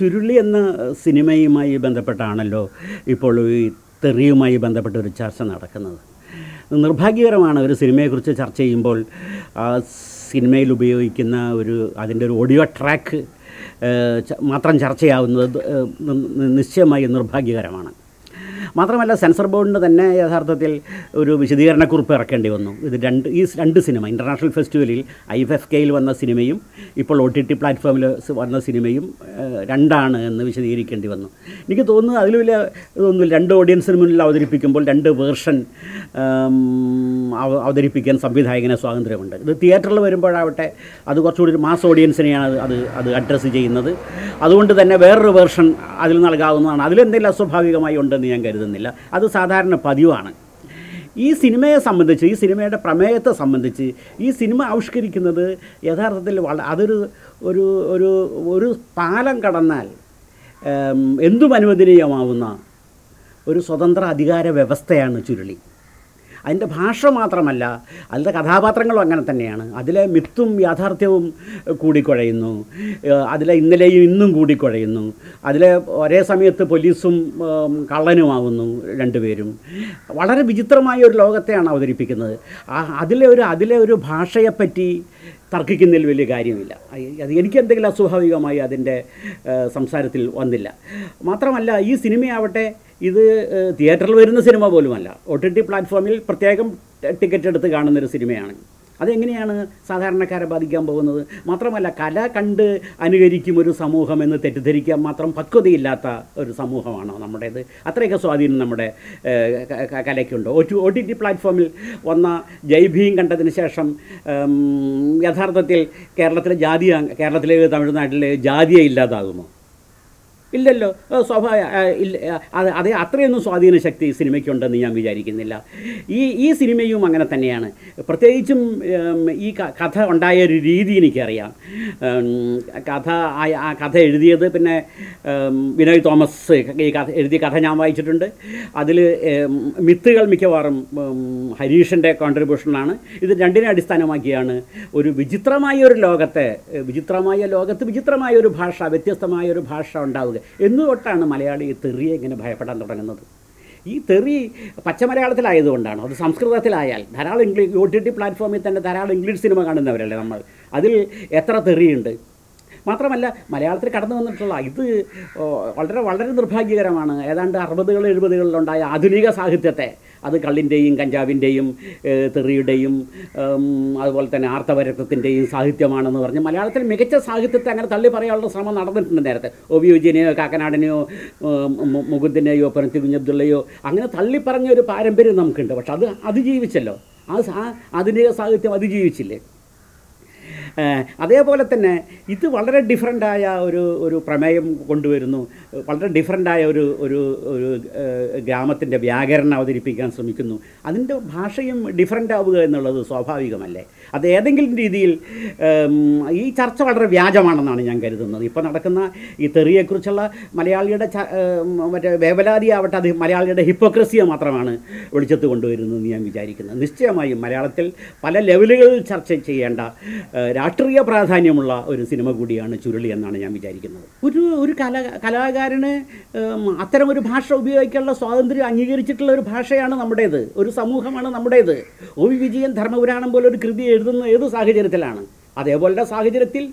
ചുരുളി എന്ന സിനിമയുമായി ബന്ധപ്പെട്ടാണല്ലോ ഇപ്പോൾ ഈ തെറിയുമായി ബന്ധപ്പെട്ട ഒരു ചർച്ച നടക്കുന്നത്. നിർഭാഗ്യകരമാണ് ഒരു സിനിമയെക്കുറിച്ച് ചർച്ച ചെയ്യുമ്പോൾ ആ സിനിമയിൽ ഉപയോഗിക്കുന്ന ഒരു അതിൻ്റെ ഒരു ഓഡിയോ ട്രാക്ക് മാത്രം ചർച്ചയാവുന്നത് നിശ്ചയമായി നിർഭാഗ്യകരമാണ്. മാത്രമല്ല സെൻസർ ബോർഡിന് തന്നെ യഥാർത്ഥത്തിൽ ഒരു വിശദീകരണക്കുറിപ്പ് ഇറക്കേണ്ടി വന്നു. ഇത് ഈ രണ്ട് സിനിമ ഇൻ്റർനാഷണൽ ഫെസ്റ്റിവലിൽ IFFKയിൽ വന്ന സിനിമയും ഇപ്പോൾ OTT പ്ലാറ്റ്ഫോമിൽ വന്ന സിനിമയും രണ്ടാണ് എന്ന് വിശദീകരിക്കേണ്ടി വന്നു. എനിക്ക് തോന്നുന്നത് അതിൽ വലിയ ഇതൊന്നുമില്ല. രണ്ട് ഓഡിയൻസിന് മുന്നിൽ അവതരിപ്പിക്കുമ്പോൾ രണ്ട് വേർഷൻ അവതരിപ്പിക്കാൻ സംവിധായകന് സ്വാതന്ത്ര്യമുണ്ട്. ഇത് തിയേറ്ററിൽ വരുമ്പോഴാവട്ടെ അത് കുറച്ചുകൂടി ഒരു മാസ് ഓഡിയൻസിനെയാണ് അത് അത് അഡ്രസ്സ് ചെയ്യുന്നത്. അതുകൊണ്ട് തന്നെ വേറൊരു വേർഷൻ അതിൽ നൽകാവുന്നതാണ്. അതിലെന്തെങ്കിലും അസ്വാഭാവികമായി ഉണ്ടെന്ന് ഞാൻ കരുതുന്നു. അത് സാധാരണ പതിവാണ്. ഈ സിനിമയെ സംബന്ധിച്ച്, ഈ സിനിമയുടെ പ്രമേയത്തെ സംബന്ധിച്ച്, ഈ സിനിമ ആവിഷ്കരിക്കുന്നത് യഥാർത്ഥത്തിൽ അതൊരു ഒരു ഒരു ഒരു പാലം കടന്നാൽ എന്തും അനുവദനീയമാവുന്ന ഒരു സ്വതന്ത്ര അധികാര വ്യവസ്ഥയാണ് ചുരുളി. അതിൻ്റെ ഭാഷ മാത്രമല്ല, അതിൻ്റെ കഥാപാത്രങ്ങളും അങ്ങനെ തന്നെയാണ്. അതിലെ മിത്തും യാഥാർത്ഥ്യവും കൂടിക്കുഴയുന്നു, അതിലെ ഇന്നലെയും ഇന്നും കൂടിക്കുഴയുന്നു. അതിലെ ഒരേ സമയത്ത് പോലീസും കള്ളനുമാവുന്നു രണ്ടുപേരും. വളരെ വിചിത്രമായ ഒരു ലോകത്തെയാണ് അവതരിപ്പിക്കുന്നത്. അതിലെ ഒരു ഭാഷയെപ്പറ്റി തർക്കിക്കുന്നതിൽ വലിയ കാര്യമില്ല. അത് എനിക്ക് എന്തെങ്കിലും അസ്വാഭാവികമായി അതിൻ്റെ സംസാരത്തിൽ വന്നില്ല. മാത്രമല്ല ഈ സിനിമയാവട്ടെ ഇത് തിയേറ്ററിൽ വരുന്ന സിനിമ പോലുമല്ല. OTT പ്ലാറ്റ്ഫോമിൽ പ്രത്യേകം ടിക്കറ്റ് എടുത്ത് കാണുന്നൊരു സിനിമയാണ്. അതെങ്ങനെയാണ് സാധാരണക്കാരെ ബാധിക്കാൻ പോകുന്നത്? മാത്രമല്ല കല കണ്ട് അനുകരിക്കും ഒരു സമൂഹം എന്ന് തെറ്റിദ്ധരിക്കാൻ മാത്രം പക്വതയില്ലാത്ത ഒരു സമൂഹമാണോ നമ്മുടേത്? അത്രയൊക്കെ സ്വാധീനം നമ്മുടെ കലയ്ക്കുണ്ടോ? OTT പ്ലാറ്റ്ഫോമിൽ വന്ന ജയ്ഭീം കണ്ടതിന് ശേഷം യഥാർത്ഥത്തിൽ കേരളത്തിലെ തമിഴ്നാട്ടിലെ ജാതിയെ ഇല്ലാതാകുമോ? ഇല്ലല്ലോ, അതേ അത്രയൊന്നും സ്വാധീന ശക്തി സിനിമയ്ക്കുണ്ടെന്ന് ഞാൻ വിചാരിക്കുന്നില്ല. ഈ സിനിമയും അങ്ങനെ തന്നെയാണ്. പ്രത്യേകിച്ചും ഈ കഥ ഉണ്ടായ ഒരു രീതി എനിക്കറിയാം. ആ കഥ എഴുതിയത് പിന്നെ വിനോയ് തോമസ് എഴുതിയ കഥ ഞാൻ വായിച്ചിട്ടുണ്ട്. അതിൽ മിത്തുകൾ മിക്കവാറും ഹരീഷിൻ്റെ കോൺട്രിബ്യൂഷനാണ്. ഇത് രണ്ടിനെ അടിസ്ഥാനമാക്കിയാണ് ഒരു വിചിത്രമായ ലോകത്ത് വിചിത്രമായ ഒരു ഭാഷ, വ്യത്യസ്തമായ ഒരു ഭാഷ ഉണ്ടാവുക. എന്നുതൊട്ടാണ് മലയാളി ഈ തെറിയെ ഇങ്ങനെ ഭയപ്പെടാൻ തുടങ്ങുന്നത്? ഈ തെറി പച്ച മലയാളത്തിലായതുകൊണ്ടാണോ? അത് സംസ്കൃതത്തിലായാൽ ധാരാളം ഇംഗ്ലീഷ് OTT പ്ലാറ്റ്ഫോമിൽ തന്നെ ധാരാളം ഇംഗ്ലീഷ് സിനിമ കാണുന്നവരല്ലേ നമ്മൾ. അതിൽ എത്ര തെറിയുണ്ട്. മാത്രമല്ല മലയാളത്തിൽ കടന്നു വന്നിട്ടുള്ള ഇത് വളരെ വളരെ നിർഭാഗ്യകരമാണ്. ഏതാണ്ട് 60-70-കളിലുണ്ടായ ആധുനിക സാഹിത്യത്തെ, അത് കള്ളിൻ്റെയും കഞ്ചാവിൻ്റെയും തെറിയുടെയും അതുപോലെ തന്നെ ആർത്തവരക്തത്തിൻ്റെയും സാഹിത്യമാണെന്ന് പറഞ്ഞ് മലയാളത്തിൽ മികച്ച സാഹിത്യത്തെ അങ്ങനെ തള്ളി പറയാനുള്ള ശ്രമം നടന്നിട്ടുണ്ട്. നേരത്തെ OV വിജയനെയോ കാക്കനാടനെയോ മുകുന്ദനെയോ പനത്തി കുഞ്ഞബ്ദുള്ളയോ അങ്ങനെ തള്ളിപ്പറഞ്ഞ ഒരു പാരമ്പര്യം നമുക്കുണ്ട്. പക്ഷെ അത് അതിജീവിച്ചല്ലോ. ആ ആധുനിക സാഹിത്യം അതിജീവിച്ചില്ലേ? അതേപോലെ തന്നെ ഇത് വളരെ ഡിഫറൻ്റായ ഒരു പ്രമേയം കൊണ്ടുവരുന്നു. വളരെ ഡിഫറൻ്റായ ഒരു ഗ്രാമത്തിൻ്റെ വ്യാകരണം അവതരിപ്പിക്കാൻ ശ്രമിക്കുന്നു. അതിൻ്റെ ഭാഷയും ഡിഫറൻ്റ് ആവുക എന്നുള്ളത് സ്വാഭാവികമല്ലേ? അത് ഏതെങ്കിലും രീതിയിൽ ഈ ചർച്ച വളരെ വ്യാജമാണെന്നാണ് ഞാൻ കരുതുന്നത്. ഇപ്പോൾ നടക്കുന്ന ഈ തെറിയെക്കുറിച്ചുള്ള മലയാളിയുടെ മറ്റേ വേവലാതിയാവട്ടെ അത് മലയാളിയുടെ ഹിപ്പോക്രസിയെ മാത്രമാണ് വെളിച്ചത്ത് കൊണ്ടുവരുന്നതെന്ന് ഞാൻ വിചാരിക്കുന്നത്. നിശ്ചയമായും മലയാളത്തിൽ പല ലെവലുകളിൽ ചർച്ച ചെയ്യേണ്ട രാഷ്ട്രീയ പ്രാധാന്യമുള്ള ഒരു സിനിമ കൂടിയാണ് ചുരുളി എന്നാണ് ഞാൻ വിചാരിക്കുന്നത്. ഒരു കലാകാരന് അത്തരമൊരു ഭാഷ ഉപയോഗിക്കാനുള്ള സ്വാതന്ത്ര്യം അംഗീകരിച്ചിട്ടുള്ള ഒരു ഭാഷയാണ് നമ്മുടേത്, ഒരു സമൂഹമാണ് നമ്മുടേത്. OV വിജയൻ ധർമ്മപുരാണം പോലെ ഒരു കൃതി എഴുതുന്ന ഏത് സാഹചര്യത്തിലാണ്? അതേപോലുള്ള സാഹചര്യത്തിൽ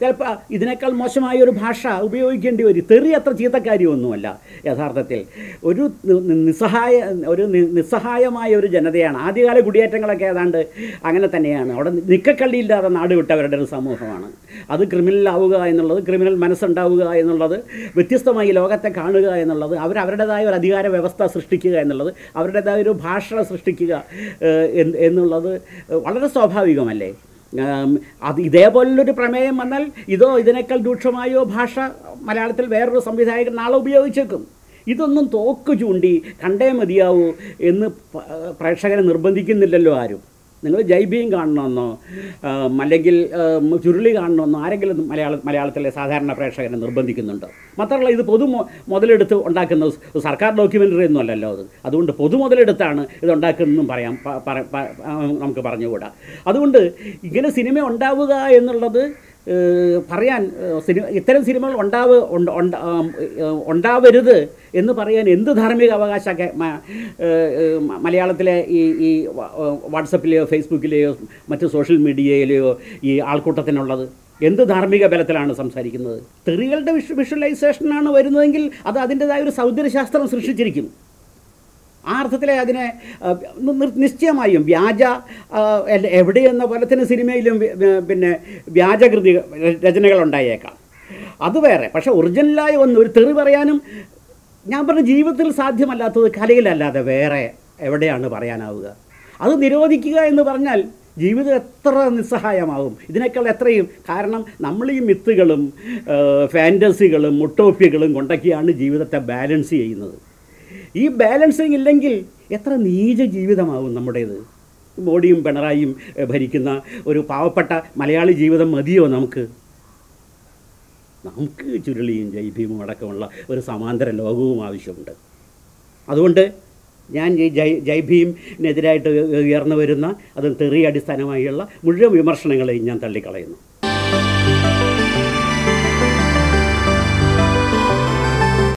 ചിലപ്പോൾ ഇതിനേക്കാൾ മോശമായ ഒരു ഭാഷ ഉപയോഗിക്കേണ്ടി വരും. തെറി അത്ര ചീത്തക്കാരിയൊന്നുമല്ല. യഥാർത്ഥത്തിൽ ഒരു നിസ്സഹായമായ ഒരു ജനതയാണ്. ആദ്യകാല കുടിയേറ്റങ്ങളൊക്കെ ഏതാണ്ട് അങ്ങനെ തന്നെയാണ്. അവിടെ നിക്കക്കള്ളിയില്ലാതെ നാടുവിട്ടവരുടെ ഒരു സമൂഹമാണ്. അത് ക്രിമിനലാവുക എന്നുള്ളത്, ക്രിമിനൽ മനസ്സുണ്ടാവുക എന്നുള്ളത്, വ്യത്യസ്തമായി ലോകത്തെ കാണുക എന്നുള്ളത്, അവരവരുടേതായ ഒരു അധികാര വ്യവസ്ഥ സൃഷ്ടിക്കുക എന്നുള്ളത്, അവരുടേതായ ഒരു ഭാഷ സൃഷ്ടിക്കുക എന്നുള്ളത് വളരെ സ്വാഭാവികമല്ലേ? അത് ഇതേപോലുള്ളൊരു പ്രമേയം വന്നാൽ ഇതോ ഇതിനേക്കാൾ രൂക്ഷമായോ ഭാഷ മലയാളത്തിൽ വേറൊരു സംവിധായകൻ നാളെ ഉപയോഗിച്ചേക്കും. ഇതൊന്നും തോക്ക് ചൂണ്ടി കണ്ടേ മതിയാവൂ എന്ന് പ്രേക്ഷകരെ നിർബന്ധിക്കുന്നില്ലല്ലോ ആരും. നിങ്ങൾ ജയ്ഭീം കാണണമെന്നോ അല്ലെങ്കിൽ ചുരുളി കാണണമെന്നോ ആരെങ്കിലും മലയാളത്തിലെ സാധാരണ പ്രേക്ഷകനെ നിർബന്ധിക്കുന്നുണ്ടോ? മാത്രമല്ല ഇത് പൊതു മുതലെടുത്ത് ഉണ്ടാക്കുന്ന സർക്കാർ ഡോക്യുമെൻ്ററി ഒന്നും അല്ലല്ലോ അത്. അതുകൊണ്ട് പൊതു മുതലെടുത്താണ് ഇതുണ്ടാക്കുന്നതെന്നും നമുക്ക് പറഞ്ഞുകൂടാ. അതുകൊണ്ട് ഇങ്ങനെ സിനിമ ഉണ്ടാവുക എന്നുള്ളത് പറയാൻ ഇത്തരം സിനിമകൾ ഉണ്ടാവരുത് എന്ന് പറയാൻ എന്ത് ധാർമ്മിക അവകാശമൊക്കെ മലയാളത്തിലെ ഈ വാട്സപ്പിലെയോ ഫേസ്ബുക്കിലെയോ മറ്റ് സോഷ്യൽ മീഡിയയിലെയോ ഈ ആൾക്കൂട്ടത്തിനുള്ളത്? എന്ത് ധാർമ്മിക ബലത്തിലാണ് സംസാരിക്കുന്നത്? തെറികളുടെ വിഷ്വലൈസേഷനാണ് വരുന്നതെങ്കിൽ അത് അതിൻ്റെതായ ഒരു സൗന്ദര്യശാസ്ത്രം സൃഷ്ടിച്ചിരിക്കും. ആ അർത്ഥത്തിലെ അതിനെ നിശ്ചയമായും വ്യാജ എവിടെയെന്ന പോലത്തിന് സിനിമയിലും പിന്നെ വ്യാജകൃതി രചനകൾ ഉണ്ടായേക്കാം, അത് വേറെ. പക്ഷേ ഒറിജിനലായി വന്ന് ഒരു തെറി പറയാനും ഞാൻ പറഞ്ഞ ജീവിതത്തിൽ സാധ്യമല്ലാത്തത് കലയിലല്ലാതെ വേറെ എവിടെയാണ് പറയാനാവുക? അത് നിരോധിക്കുക എന്ന് പറഞ്ഞാൽ ജീവിതം എത്ര നിസ്സഹായമാവും ഇതിനേക്കാൾ എത്രയും. കാരണം നമ്മൾ ഈ മിത്തുകളും ഫാൻറ്റസികളും ഒട്ടോപ്യകളും കൊണ്ടൊക്കെയാണ് ജീവിതത്തെ ബാലൻസ് ചെയ്യുന്നത്. ഈ ബാലൻസിങ് ഇല്ലെങ്കിൽ എത്ര നീച ജീവിതമാവും നമ്മുടേത്? മോഡിയും പിണറായിയും ഭരിക്കുന്ന ഒരു പാവപ്പെട്ട മലയാളി ജീവിതം മതിയോ നമുക്ക്? നമുക്ക് ചുരുളിയും ജയ് ഭീമും അടക്കമുള്ള ഒരു സമാന്തര ലോകവും ആവശ്യമുണ്ട്. അതുകൊണ്ട് ഞാൻ ഈ ജയ് ഭീമിനെതിരായിട്ട് ഉയർന്നു വരുന്ന അത് തെറി അടിസ്ഥാനമായുള്ള മുഴുവൻ വിമർശനങ്ങളെയും ഞാൻ തള്ളിക്കളയുന്നു.